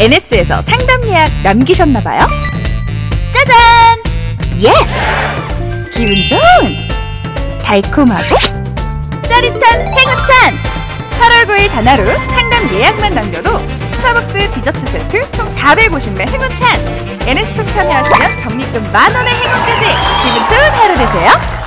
NS에서 상담 예약 남기셨나봐요? 짜잔! 예스! 기분 좋은! 달콤하고 짜릿한 행운 찬스! 8월 9일 단 하루 상담 예약만 남겨도 스타벅스 디저트 세트 총 450매 행운 찬스! NS톡 참여하시면 적립금 10,000원의 행운까지! 기분 좋은 하루 되세요!